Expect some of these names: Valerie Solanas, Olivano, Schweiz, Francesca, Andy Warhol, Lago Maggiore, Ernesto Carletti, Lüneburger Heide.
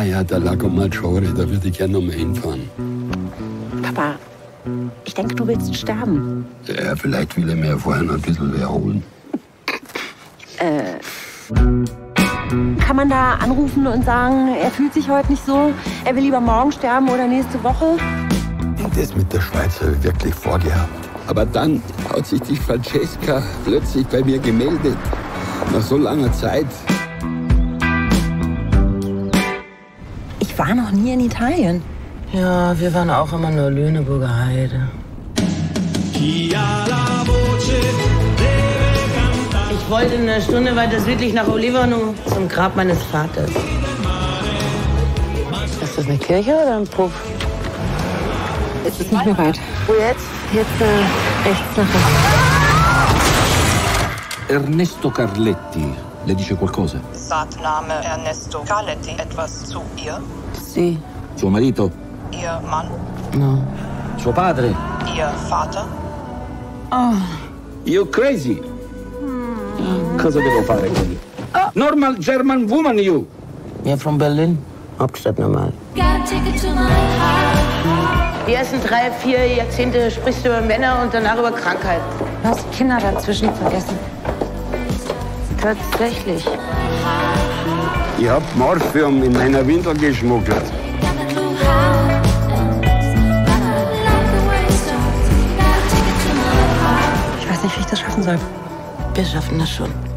Ah ja, der Lago Maggiore, da würde ich gerne nochmal hinfahren. Papa, ich denke, du willst sterben. Ja, vielleicht will er mir vorher noch ein bisschen erholen. Kann man da anrufen und sagen, er fühlt sich heute nicht so, er will lieber morgen sterben oder nächste Woche? Das mit der Schweiz habe ich wirklich vorgehabt. Aber dann hat sich die Francesca plötzlich bei mir gemeldet. Nach so langer Zeit. Ich war noch nie in Italien. Ja, wir waren auch immer nur Lüneburger Heide. Ich wollte eine Stunde weiter südlich nach Olivano zum Grab meines Vaters. Ist das eine Kirche oder ein Puff? Es ist nicht mehr weit. Wo jetzt? Jetzt rechts nach rechts. Ernesto Carletti. Le dice qualcosa? Sagt Name Ernesto Carletti etwas zu ihr? Sie. Suo marito? Ihr Mann? No. Suo padre? Ihr Vater? Oh. You crazy? Cosa devo fare qui? Oh. Normal German woman, you. You're from Berlin? Hauptstadt normal. Die ersten 3, 4 Jahrzehnte sprichst du über Männer und danach über Krankheit. Du hast Kinder dazwischen vergessen. Tatsächlich. Ich hab Morphium in meiner Windel geschmuggelt. Ich weiß nicht, wie ich das schaffen soll. Wir schaffen das schon.